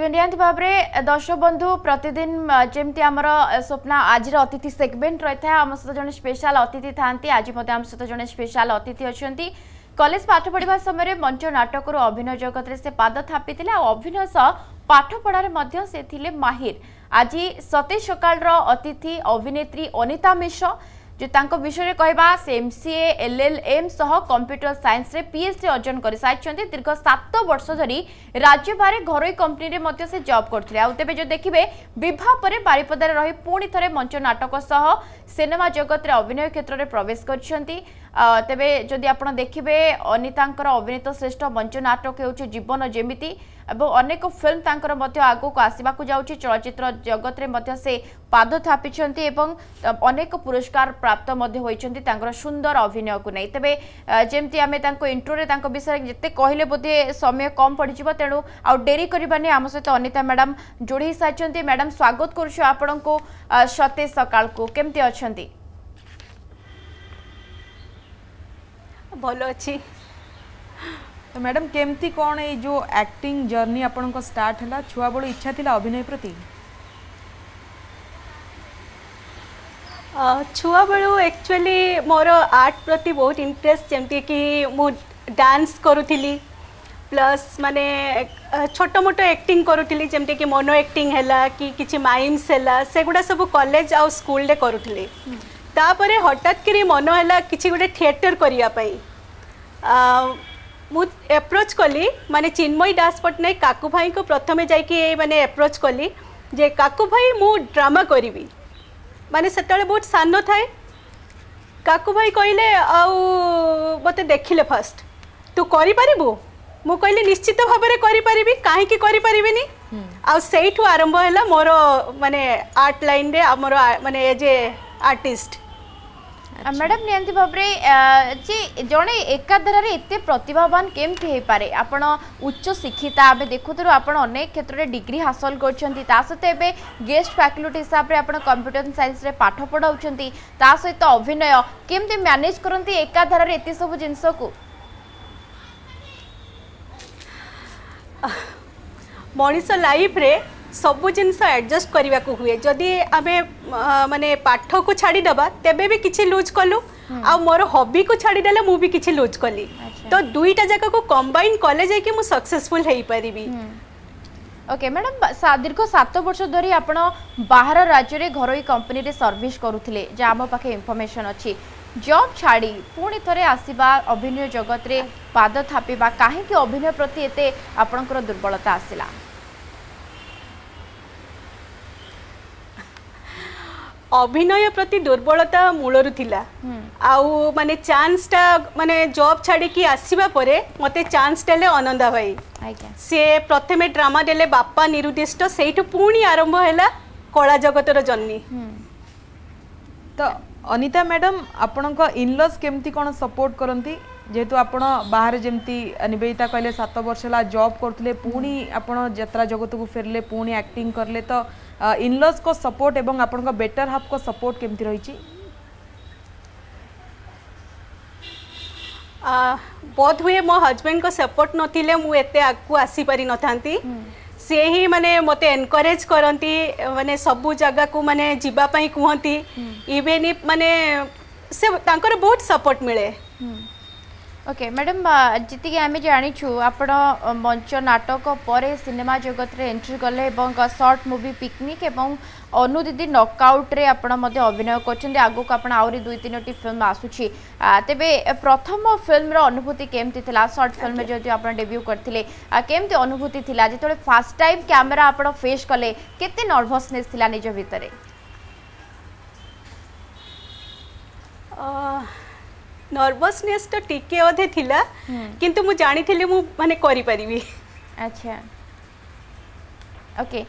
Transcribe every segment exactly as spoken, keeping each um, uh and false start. तेज निहांती भाव में दर्शक बंधु प्रतिदिन जमी आमर स्वप्न आज अतिथि सेगमेंट रही था आम सहित जन स्पेशल अतिथि था आज आम सहित जन स्पेशल अतिथि अच्छा कॉलेज पाठ पढ़ा समय मंच नाटक अभिनय जगत में से पाद थापी अभिनय सह पाठ पढ़ार से थिले माहिर। आज सतेज सकाल अतिथि अभिनेत्री अनिता मिश्रा जो तांको विषय कहवा से M C A L L M सह कंप्यूटर साइंस रे पीएचडी अर्जन कर सारी दीर्घ सात वर्ष धरी राज्य बाहर घर कंपनी में से जॉब करते आउ तेज जो देखिए बहुत बारिपदार रही पुणी थे मंच नाटक सह सिनेमा जगत रे अभिनय क्षेत्र में प्रवेश कर तेबे जदि आप देखिए अनितांकर अभिनीत श्रेष्ठ मंच नाटक हो जीवन जेमिति और अनेक फिल्म तांकर मध्य आगो को आसवा जाऊँगी चलचित्र जगत में से पाद थापी अनेक पुरस्कार प्राप्त मध्य होइछन्ति तांकर सुंदर अभिनय को नहीं। तेबे जेमती आमे तांको इंट्रोरे तांको विषय जिते कहले बोधे समय कम पड़िजिबो तेणु आउ डेरी करबाने आम सहित अनिता मैडम जोड़ी साचन्ति। मैडम स्वागत करूछु आपनको सतेज सकाल को। केमती अछन्ति? भलो अछि। तो मैडम केमती कोन ए जो एक्टिंग जर्नी आपनको स्टार्ट हला छुआ बळो इच्छा थिला अभिनय प्रति? छुआ बेलू एक्चुअली मोर आर्ट प्रति बहुत इंटरेस्ट जमती कि मु डांस करूली प्लस माने छोट मोट एक्टिंग करूली जमती कि मोनो एक्टिंग हैला कि किछि माइम्स हैला से गुडा सब कॉलेज आ स्कूल रे करूली। तापरे हठात करी मन हैला किछि गोटे थिएटर करिया पई मु एप्रोच कली माने चिन्मयी दास पटनायक काकू भाई को प्रथमे जाय कि माने एप्रोच कली जे काकू भाई मु ड्रामा करिवि माने सेतले बहुत सान थाए। काकू भाई कहले आते देखिले फर्स्ट तू करू मु कहली निश्चित भाव में करी कहीं करें आईठू आरंभ है मोर माने आर्ट लाइन रे मोर माने एज ए आर्टिस्ट। मैडम निहांती भाव में जड़े एकाधार एत प्रतिभावान केमती हो पाए आपण उच्च शिक्षिता आम देखुथु आपड़ अनेक क्षेत्र में डिग्री हासिल करते गेस्ट फैकल्टी हिसाब से आप कंप्यूटर साइंस रे पाठ पढ़ाऊँ सहित अभिनय केमती मैनेज करती एकाधार एत सब जिनस को? मनीष लाइफ रे सब जिनस एडजस्ट करने को हुए जदि आम माने पाठ को छाड़ीदे तेबे भी किसी लूज कलु आ मोर हॉबी को छाड़ीदे मुझे किसी लूज कली तो दुईटा जगह को कंबाइन कले जाए कि सक्सेसफुल हो पारि। ओके मैडम दीर्घ सात वर्ष धरी आप बाहर राज्य रे घरोई कंपनी रे सर्विस करुले जहाँ आम पाखे इनफॉरमेशन अच्छी जॉब छाड़ी पुणी थे आसवा अभिनय जगत रे पाद थापिबा कहीं अभिनय प्रति एते आपणकर दुर्बलता आसला? अभिनय प्रति दुर्बलता मूलरू थिला आउ माने चांसटा माने जॉब छाड़ी की आसीबा परे मते चांस देले आनंदा भाई से प्रथमे ड्रामा देले बाप्पा निरुदिष्ट सेठु पूर्णी आरंभ हैला कला जगतर जन्नी। तो अनिता मैडम आपनका इनलॉज केमती कोन सपोर्ट करंती जेतु आपण बाहर जेमती निवेदिता कहले सात वर्ष ला जॉब करथले पूर्णी आपण यात्रा जगत को फेरले पूर्णी एक्टिंग करले तो इनलॉज को सपोर्ट एवं आपन का बेटर हाफ को सपोर्ट केमती रही ची? आ, बहुत हुए मो हजबैंड को सपोर्ट नथिले मु एते आगु आसी पारि नथांती से ही माने मते एनकरेज करंती माने सब जगह को माने जीवा पई कहंती इवेन माने से तांकर बहुत सपोर्ट मिले। ओके मैडम जितकी आम जाचु आप मंच नाटक पर सिनेमा जगत रे एंट्री कले शॉर्ट मूवी पिकनिक एवं अनु दीदी नॉकआउट रे आप अभिनय कर आगो को आहरी दुई तीनो फिल्म आसूची तेबे प्रथम फिल्म रो अनुभूति केमती थिला? शॉर्ट फिल्म में जदि आप डेब्यू करथिले केमती अनुभूति थिला जेतोले फर्स्ट टाइम कैमरा आप फेस कले केते नर्वसनेस थिला निज भितरे? नर्वसनेस तो टिके अधे थिला किंतु मु जानी थिले मु माने करी परिबी। अच्छा ओके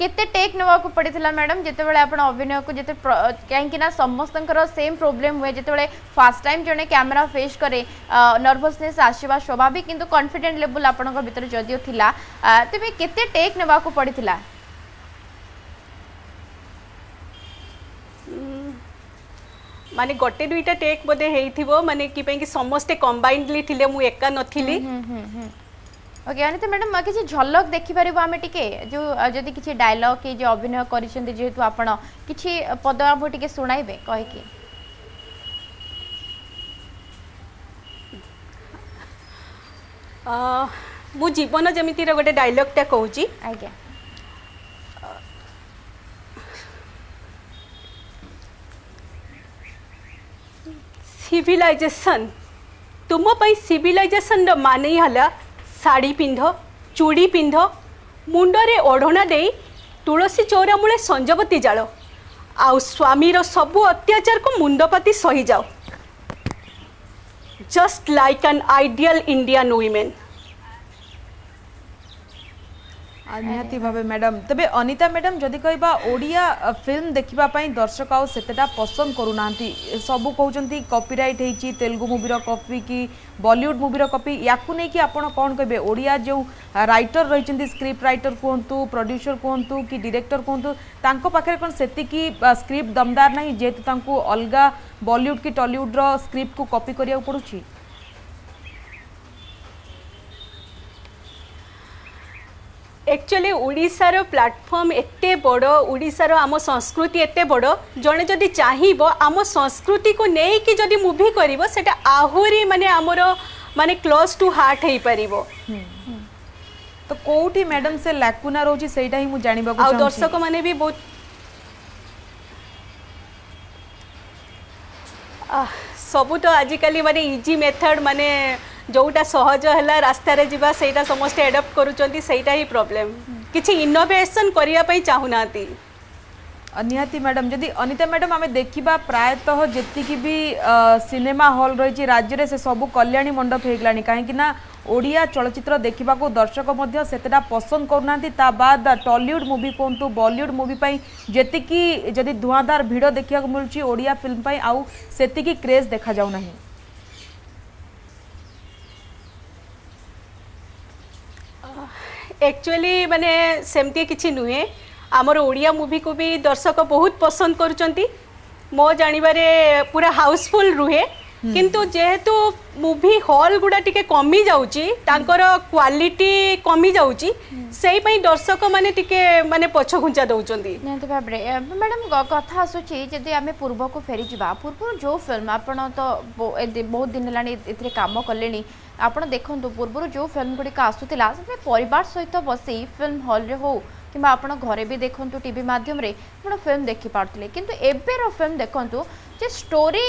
केते टेक नवा को पड़ी थिला मैडम जते बेले आपण अभिनय को जते काहे कि ना समस्तनकर सेम प्रॉब्लम होय जते बेले फर्स्ट टाइम जने कैमरा फेस करे नर्वसनेस आसीबा स्वाभाविक किंतु कॉन्फिडेंट लेवल आपण को भीतर जदियो थिला तबे केते टेक नवा को पड़ी थिला? माने गोटे दुईटा टेक बोधे होई थिवो माने कि पई कि समस्त कंबाइंडली थिले मु एका नथिली। ओके अनिता मैडम किसी झलक देखिपर आम टे जो जब किसी डायलॉग कि जो अभिनय करेतु आप किसी पद आम टे शुणाइबे कहीकि मो जीवन जमीती गोटे डायलॉगटा कहूँ आज्ञा सिविलाइजेशन तुम पाई सिविलाइजेशन रो माने हला साड़ी पिंध चूड़ी पिंध मुंडरे ओढ़ना दे तुलसी चौरा मूले संजबती जाओ आउ स्वामी रो सबु अत्याचार को मुंडपाती सही जाओ just like an ideal Indian women निहाती भावे मैडम तबे अनिता मैडम जदि कहबा ओडिया फिल्म देखिबा पई दर्शक आउ सेतेटा पसंद करूनांती सबु कहउचंती कॉपीराइट हेची तेलुगु मूवी रो कॉपी की बॉलीवुड मूवी रो कॉपी याकु नै कि आपण कोन कहबे ओडिया जो राइटर रहिचंती स्क्रिप्ट राइटर कोंतु प्रोड्यूसर कोंतु कि डायरेक्टर कोंतु तांको पाखरे कोन सेती की स्क्रिप्ट दमदार नै जेतु तांको अलगा बॉलीवुड की टॉलीवुड रो स्क्रिप्ट को कॉपी करिया पडुची एक्चुअली ओडिशार प्लाटफर्म एते बड़ ओडिशार आम संस्कृति एते बड़ जड़े जदि चाहिबो आम संस्कृति को नहीं कि जदि मूवी करिवो सेटा आहुरी माने आमर माने क्लोज टू हार्ट हे परिवो तो कोठी मैडम से लाकुना रोची सेटा ही मु जानिबा को आ दर्शक माने भी बहुत सबु तो आजिकल माने इजी मेथड माने जोटा सहज है रास्तार जाटा समस्ते एडप्ट करूटा ही प्रोब्लेम किसी इनोभेसन करने चाहूना निहाती मैडम जदि अनिता मैडम आम देखा प्रायतः जी भी सिनेमा हॉल रही राज्य में से सबू कल्याणी मंडप होगा कहीं ओडिया चलचित्र देखा दर्शक से पसंद करूना बाद टॉलीवुड मूवी कहतु बॉलीवुड मूवी जीक जदि धुआंधार भिड़ देखा मिलूँ ओडिया फिल्म आउ से क्रेज देखा जाऊना एक्चुअली माने सेमती किछि नुहे आमर ओडिया मूवी को भी दर्शक बहुत पसंद करुचंती मो जानिबारे पूरा हाउसफुल रुहे किंतु जेहेतु मूवी हॉल गुडा टिके कमी जाउची तांकर क्वालिटी कमी जाउची सेहि पई दर्शक माने टिके माने पछ गुंचा दउचंती नेते बाबरे मैडम कथा आसुची जदी आमे पूर्व को फेरी जिबा पूर्व जो फिल्म आपण तो बहुत दिन लानी इतरे काम करलेनी आपड़ देखूँ पूर्व जो फिल्म गुड़िक आसूला परिवार सहित बस फिल्म हॉल रे हो कि आप घरे भी देखूँ टीवी माध्यम रे आप फिल्म देखिपुले किंतु एबेर फिल्म देखूँ जे स्टोरी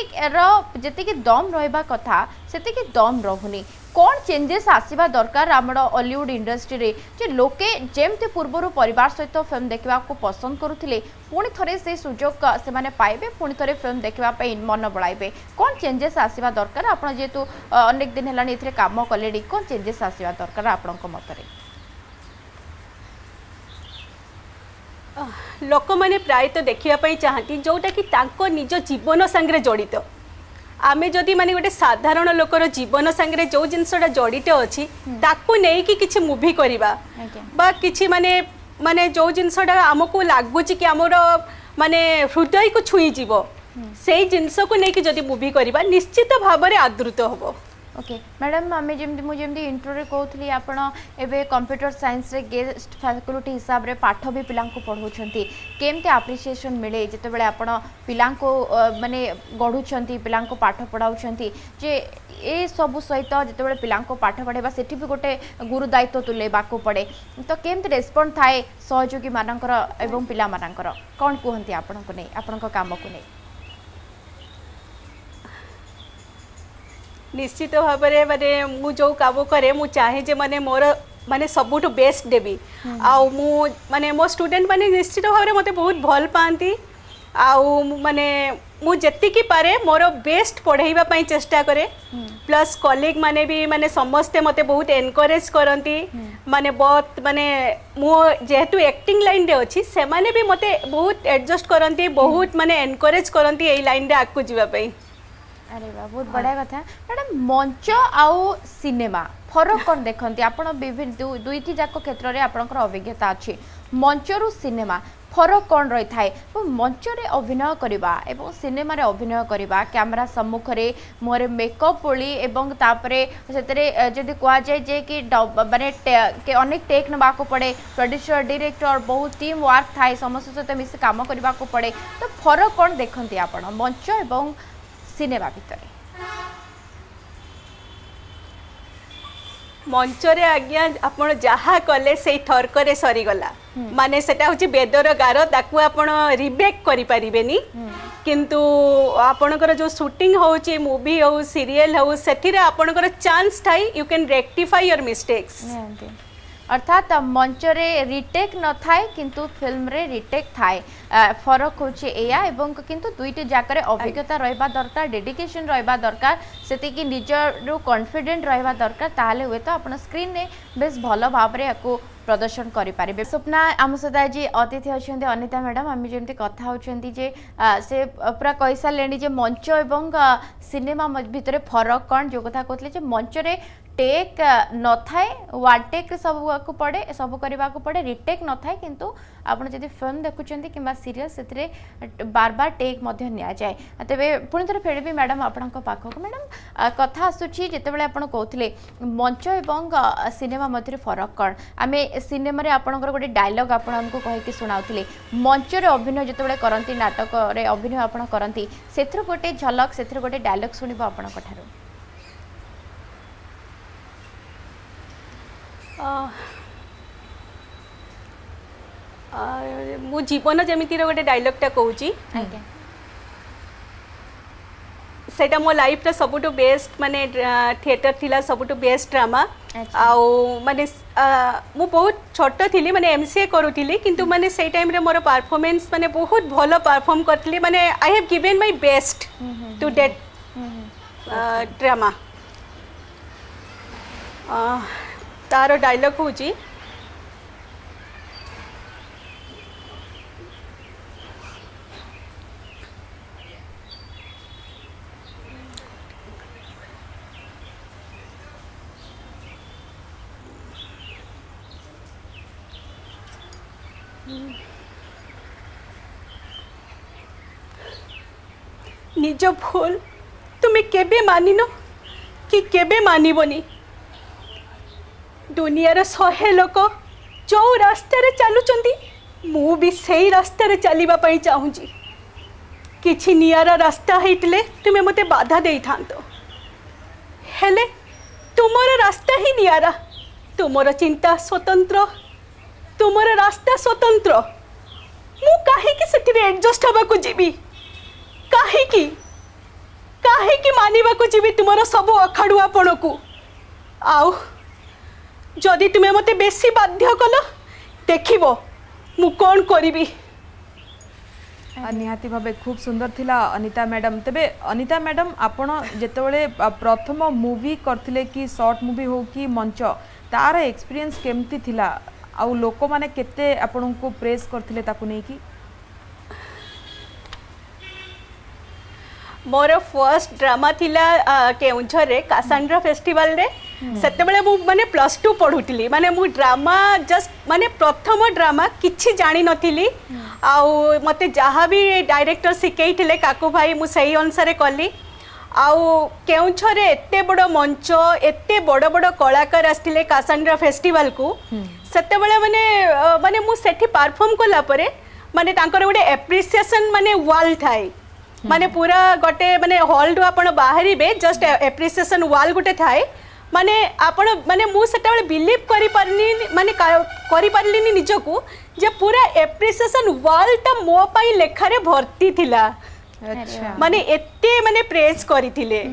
जी दम रहा कथा से दम रुनी कौन चेंजेस आसवा दरकार आमर हॉलीवुड इंडस्ट्री रे जे लोके जेमती पूर्वर परिवार सहित फिल्म देखा पसंद करुले पुणी थे से सुजोग से माने पाइबे पुणी थे फिल्म देखापी मन बढ़ाइबे कौन चेंजेस आसवा दरकार आपन जेतु अनेक दिन हेलानी एथिरे काम कले कौन चेंजेस आसवा दरकार आपनको मतरे लोक माने प्रायत देखापी चाहती जोटा कि तांको निज जीवन संगे जड़ित आमे जदि माने गोटे साधारण लोकर जीवन संगे जो जिनसटा जड़ित अच्छी ताकू नहीं कि किछि मूवी करबा बा किछि माने माने जो जिनसटा आमको लागुची कि आमरो माने हृदय को छुई जीवो सेही जिनस को नहीं कि जदि मूवी करबा निश्चित भाव में आदृत होबो। ओके मैडम आम जमी मुझे इंट्रोरे कहूली आपड़ एवं कंप्यूटर साइंस रे गेस्ट फैकल्टी हिसाब रे पाठ भी पिला पढ़ाऊँगी केमती आप्रिसीएसन मिले जिते बड़े आप पिला माने गढ़ुंट पिला पाठ पढ़ाऊँगी जे ये सबू सहित जिते बड़े पिला पाठ पढ़ावा से भी गोटे गुरु दायित्व तुलेवा पड़े तो केमती रेस्पन्स थाए सहयोगी मानकर एवं पिला मानकर कौन कहते आपण को नहीं आपण काम को नहीं निश्चित भाव में माने मु जो कम कै मु चाहे जे माने मोर माने सबुठ बेस्ट देवी आउ मु माने मो स्टूडेंट माने निश्चित भाव में मते बहुत भल पाती आउ माने मु जेतिकी पारे मोर बेस्ट पढ़ेबा पई चेष्टा करे प्लस कलीग माने भी माने समस्ते मते बहुत एनकरेज करती माने बहुत माने मु जेहेतु एक्टिंग लाइन रे अछि से माने भी मते बहुत एडजस्ट करती बहुत माने एनकरेज करती एई लाइन रे आकु जीवा पई। अरे वाह बहुत बढ़िया कथा मैडम मंच आउ सिनेमा फरक कौन देखती आप विभिन्न दुईटी जाक क्षेत्र में आपंकर अभिज्ञता अच्छी मंचरू सिनेमा फरक कौन रही था मंच में अभिनय करवा एवं सिनेमा अभिनय करवा कैमरा सम्मुख में मुहर मेकअप बोली जदि कहुए कि मानते अनेक टेक् ना पड़े प्रोड्यूसर डायरेक्टर बहुत टीम वर्क थाए समस्त सहित मिस काम करने को पड़े तो फरक कौन देखते आप मंच एवं सिनेमा भितर मंचरे आज्ञा आपण जहा कले से थरकरे सरीगला माने सेटा होची बेदर गारो ताकू आपण रिबेक करि परिबेनी किंतु आपणकर जो शूटिंग होची मूवी हो सीरियल हो सेठिरे आपणकर चांस थाई you can rectify your mistakes अर्थात मंचरे रिटेक न थाए किंतु फिल्म रे रिटेक थाए फरक होचे एया एवं किंतु दुईटे जाकर अभिज्ञता रहिबा दरकार डेडिकेशन रहिबा दरकार सेतिकी निजरो कॉन्फिडेंट रहिबा दरकार ताले हुए तो आपण स्क्रीन ने बेस भलो भाव रे याको प्रदर्शन करि पारिबे। स्वप्ना आम सहित आज अतिथि अच्छा अनिता मैडम आम जमी कथा होती से पूरा कही सारे मंच एवं सिनेमा भितर फरक कौन जो कथा कहते मंच रे टेक न थाए वन टेक सब पड़े सब करने को पड़े रिटेक न थाए किंतु आपड़ जब फिल्म देखुं कि सीरियल से बार बार टेक निजाए तेज पुणी थे फेर भी मैडम आपण पाखक मैडम कथा आसूची जितेबाला आप कहते मंच एवं सिनेमा मध्य फरक कौन आम सिनेम आपणकर गोटे डायलग आपण कहीकि शुणाऊे मंच अभिनय जितेबाला करती नाटक अभिनय आप करती से गोटे झलक से गोटे डायलग शुणब आपण मो जीवन जमीती गोटे डायलॉगटा कहूँ सेटा मो लाइफ सबुटु बेस्ट माने थिएटर थिला सबुटु बेस्ट ड्रामा आउ माने मु बहुत छोट थी माने एमसीए करूली किंतु माने से टाइम रे मोर परफॉर्मेंस माने बहुत भलो परफॉर्म करथली माने I have given my best to that drama तारो डायलॉग हूँ निज भूल तुमे केबे मानिन कि केबे मानिबोनी दुनिया रे सहे लोक जो रास्ते रे चलुचंती मु भी सेही रास्ते रे चलिबा पई चाहूँगी किछि नियारा रास्ता हेतले तुमे मते बाधा देई थांतो हेले तुमरो रास्ता ही नियारा तुमरो चिंता स्वतंत्र तुमरो रास्ता स्वतंत्र मु काहे कि सेठी एडजस्ट हबा को जीबी काहे की काहे की मानिबा को जीवी तुमरो सब अखाड़ुआपण को आउ जदि तुमे मते बेसी बाध्य कल देखिबो मु कोन करिबी निहाती भाव खूब सुंदर थिला अनिता मैडम तेबे अनिता मैडम आपण जेतेबेले प्रथम मूवी करथिले कि शॉर्ट मूवी हो कि मंच तार एक्सपीरियंस केमती थिला आउ लोक माने केते आपण को प्रेस करथिले ताकु नै कि मोर फर्स्ट ड्रामा थिला केउंझर रे कासांड्रा फेस्टिवल रे सेतबेले मु माने प्लस टू पढुतिली माने मु ड्रामा जस्ट माने प्रथम ड्रामा किछि जानि नथिली आउ मते जहा भी डायरेक्टर सिकेइथिले काकू भाई मु सही अनुसार कली आउ केउंझर रे एते बडो मंच एते बडो बडो कलाकार आस्थिले कासांड्रा फेस्टिवल को सेतबेले माने माने मु सेठी परफॉर्म कोला परे माने तांकर गोटे एप्रिसिएशन माने वाल थाए माने पूरा गोटे माने हॉल आपण बाहरी बे जस्ट एप्रिसिएशन वाल गोटे थाए माने आपण माने मु सेटा बिलीव करि परनी माने करि परलिनी निजकू जे पूरा एप्रिसिएशन वाल ता मो पाई लेखा रे भर्ती थिला अच्छा माने एते माने प्रेज करिथिले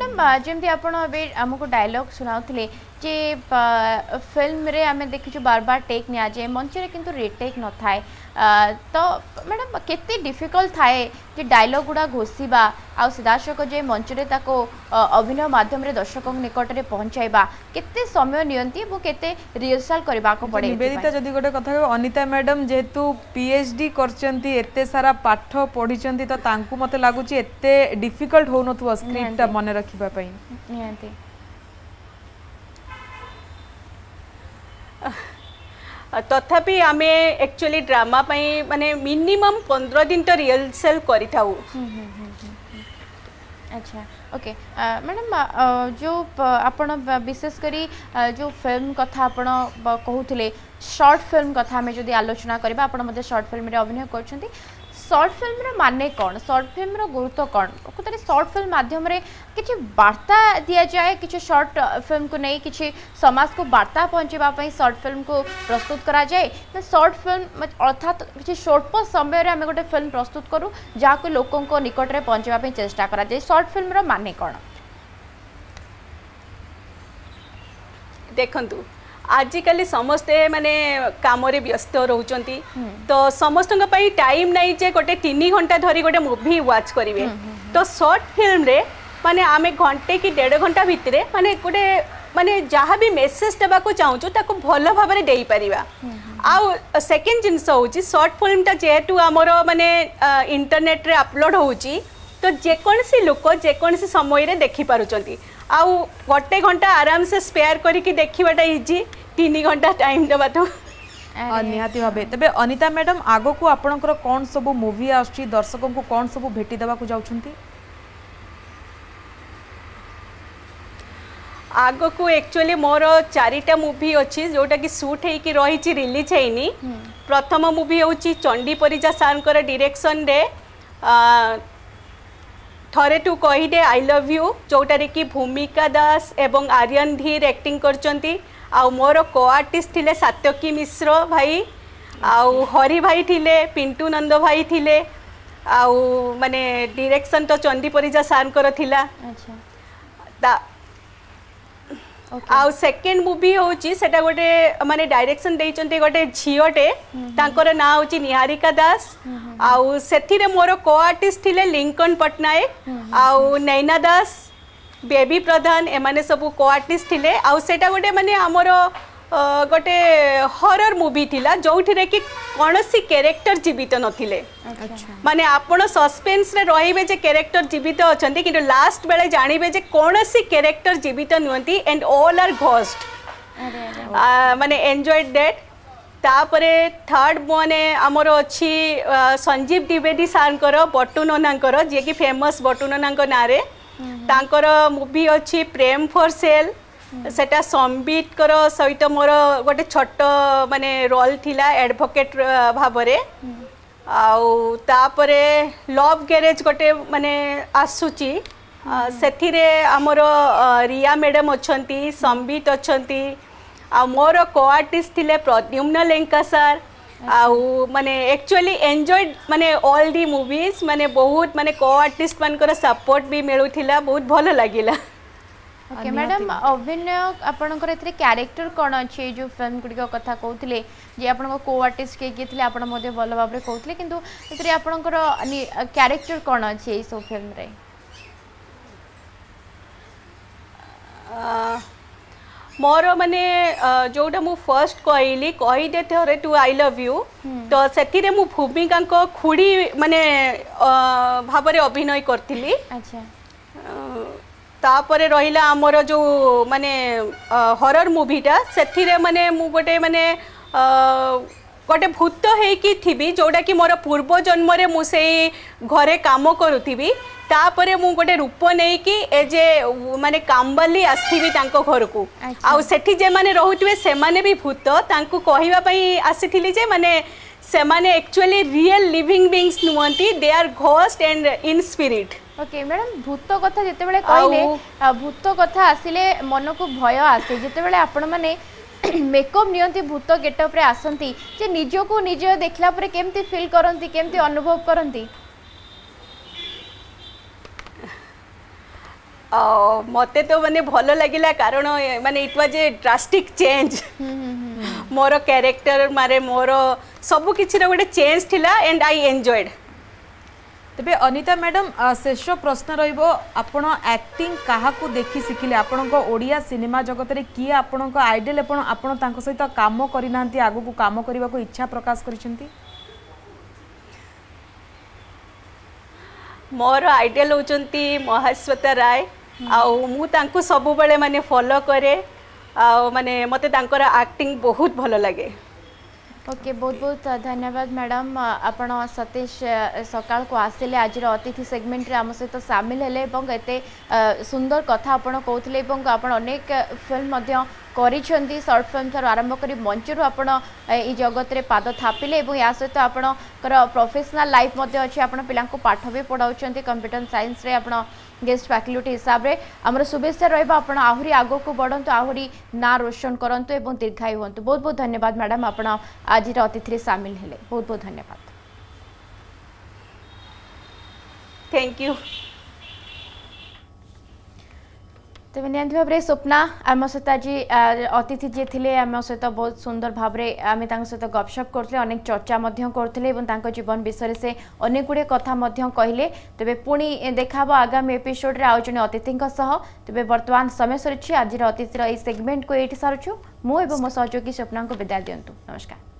मैडम जेमती आपण अबे हमको डायलॉग सुनाउथिले जे फिल्म रे आमे देखिछु बार बार टेक निया जे मंच रे किंतु रिटेक न थाए तो मैडम केते डिफिकल्ट थाए जे डायलॉग गुड़ा घोषिबा आ सीधासख जे मंच रे ताको अभिनय माध्यम रे दर्शक निकट रे पहुंचाइबा केते समय नियंती वो केते रिहर्सल करबा को पड़े निवेदिता जदी गोटे कथा अनिता मैडम जेतु पीएचडी करचंती एते सारा पाठ पढिचंती तो तांकू मते लागु छी एते डिफिकल्ट होनथु स्क्रिप्ट मने रखिबा पई नियंती तथापि आम एक्चुअली ड्रामा माने मिनिमम पंद्रह दिन तो रिहर्सल कर। अच्छा ओके मैडम जो आपण विशेष करी जो फिल्म कथा आपण कहूथिले शॉर्ट फिल्म कथा आम जदि आलोचना करबा आपण मध्ये शॉर्ट फिल्म रे अभिनय करछंती। शॉर्ट फिल्म रे माने कौन, शॉर्ट फिल्म रो गुरुत्व कौन, कतरे शॉर्ट फिल्म माध्यम रे किछि वार्ता दिया जाए, किछि शॉर्ट फिल्म को नहीं किछि समाज को वार्ता पहुँचेबा पई शॉर्ट फिल्म को प्रस्तुत करा जाए। तो शॉर्ट फिल्म अर्थात किछि शॉर्ट समय रे आमे गोटे फिल्म प्रस्तुत करूँ जहाँ लोकों को निकट रे पहुँचेबा पई चेष्टा करा जाए। शॉर्ट फिल्म रो माने कौन? देखंतु आजिकल समस्ते माने काम रे व्यस्त रोचंती तो समस्त टाइम नहीं जे गोटे तीन घंटा धरी गोटे मूवी वाच करेंगे तो शॉर्ट फिल्म रे माने आमे घंटे कि डेढ़ घंटा भितर माने गोटे माने जहाँ भी मेसेज देवा चाहूँ ताको भल भाव में दे पारिबा। आउ सेकेंड जिनस होची शॉर्ट फिल्मटा जेहेतु आमर माने इंटरनेट रे अपलोड होची तो जेकोसी लोक जेकोसी समय देखी पार्टी आउ गोटे घंटा आराम से स्पेयर करके देखाटा इजी तीन घंटा टाइम देवा तो निहाती भाव। तेज अनिता मैडम आग को आपणकर कौन सब मूवी आसुची दर्शकों को कौन सब भेटी देवा को जाउछंती? आग को एक्चुअली मोर चारिटा मूवी अच्छी जोटा कि सुट होकर रही रिलीज होनी। प्रथम मूवी हूँ चंडी परिजा सार डायरेक्शन रे थरे टू कहीदे आई लव यू जोटारे कि भूमिका दास एवं आर्यन धीर एक्टिंग करचंती। आउ मोर को आर्टिस्ट थिले सात्यकी मिश्र भाई आउ हरि भाई थिले पिंटू नंद भाई थिले आउ माने डायरेक्शन तो चंडी परिजा सार कर थिला। अच्छा आउ सेकेंड मूवी होची सेटा गोटे माने डायरेक्शन देइचंती गोटे झियोटे तांकर ना होची निहारिका दास आउ सेथिरे मोर को आर्टिस्ट थिले लिंकन पटनायक आउ नैना दास बेबी प्रधान एमाने सब को आर्टिस्ट थिले। आउ सेटा गोटे माने हमर गोटे हॉरर मूवी थिला जोथिरे कि कोनोसी कैरेक्टर जीवित नथिले माने आपण सस्पेंस रे रहिबे जे कैरेक्टर जीवित अछंती किंतु लास्ट बेले जानिबे जे कोनोसी कैरेक्टर जीवित नहुंती एंड ऑल आर घोस्ट। अरे माने एन्जॉयड दैट। तापरे थर्ड माने हमर अछि संजीव दिवेदी सारंकर बटुनोनांकर जे कि फेमस बटुनोनांक नारे तांकर मूवी अछि प्रेम फॉर सेल सेटा संबित कर सहित मोर गोटे छोट माने रोल थिला एडवोकेट भाबरे। आउ तापरे लव गैरेज गोटे माने आसुची सेथिरे हमरो रिया मैडम अछंती संबित अछंती आ मोर को आर्टिस्ट थिले प्रद्युम्न लेंका सर। आउ माने एक्चुअली एन्जॉयड माने ऑल दी मूवीज माने बहुत माने को आर्टिस्ट मानकर सपोर्ट भी मिलुथिला बहुत भल लागिला। ओके मैडम अभिनय आपणकर एथरे कैरेक्टर कौन अच्छे जो फिल्म गुड़िक कथा कहते जे आप को आर्टिस्ट किए किए थे आपड़ भल भाव में कहते कि आपणकर कैरेक्टर कौन अच्छे ये सब फिल्म रे? मोर माने जोटा मु फर्स्ट कहली कहीदे थे टू आई लव यू तो से मु भूमिका को खुड़ी माने भाव में अभिनय करी। अच्छा तापरे रहिला आमर जो माने हॉरर मूवीटा सेथिरे माने मु गोटे माने गोटे भूत होइकी थिबी जोटा कि मोर पूर्व जन्म रे मु सेई घरे काम करूथिबी तापरे मु गोटे रूप नहीं कि ए जे माने कामबाली आसीबी तांको घर को आउ सेठी जे माने रहुतवे से माने भी भूत तांको कहिबा पई आसीथिली जे माने से माने एक्चुअली रियल लिविंग बीइंग्स नुअंती they are ghost and in spirit. Okay madam भूत कथा जिते बेले कहले भूत कथा आसिले मन को भय आसे जिते बेले आपण माने मेकअप नियंती भूत गेटअप रे आसंती जे निजो को निजो देखला पर केमती फील करंती केमती अनुभव करंती? आ मते तो माने भलो लागिला कारण माने it was a drastic change मोर कैरेक्टर मारे मोर सब किछि रे गोटे चेंज थिला एंड आई एन्जॉयड। तेबे अनिता मैडम शेष प्रश्न रहिबो आपण एक्टिंग काहा को देखि सिखिले आपण को ओडिया सिनेमा जगत रे किए आपण को आइडल आपण आपण तांको सहित काम करिनांती आगु को काम करबा को इच्छा प्रकाश करिसेंती? मोर आइडल होचंती महास्वेता राय आउ मु तांको सब बेले माने फॉलो करे आउ माने मते तांकर एक्टिंग बहुत भलो लागे। ओके बहुत बहुत धन्यवाद मैडम आपण सतेज सकाळ को आसिले आज अतिथि सेगमेंट रे आम सहित सामिल हेले एवं एते सुंदर कथा आपण कहते एवं आपण अनेक फिल्म मध्य करिसेंती शॉर्ट फिल्म थार आरंभ कर मंचरू आपण ए जगत रे पाद थापिले एवं या सहित आपणकर प्रोफेशनल लाइफ मध्य अछि आपण पिलांको पाठ भी पढाउछंती कंप्यूटर साइंस रे आपण गेस्ट फैकल्टी हिसाब रे हमर शुभेच्छा रहबा आपण आहुरी आगो को बढ़ंतु आहुरी ना रोशन करंतु एवं दीर्घायु होंतु। बहुत बहुत धन्यवाद मैडम आपण आज अतिथि सामिल हेले बहुत बहुत धन्यवाद। Thank you. तेज निहत भाव में स्वप्ना आम सहित आज अतिथि जी थे आम सहित बहुत सुंदर भाव में आम सहित गपशप करते अनेक चर्चा करते जीवन विषय से अनेक गुड़े कथा कहले तेज पुणी देखा आगामी एपिसोड आउ जन अतिथि तेज बर्तमान समय सरी आज अतिथिर ये सेगमेंट को ये सारूँ मुझे मो सहयोगी स्वप्ना को विदाय दिंतु। नमस्कार।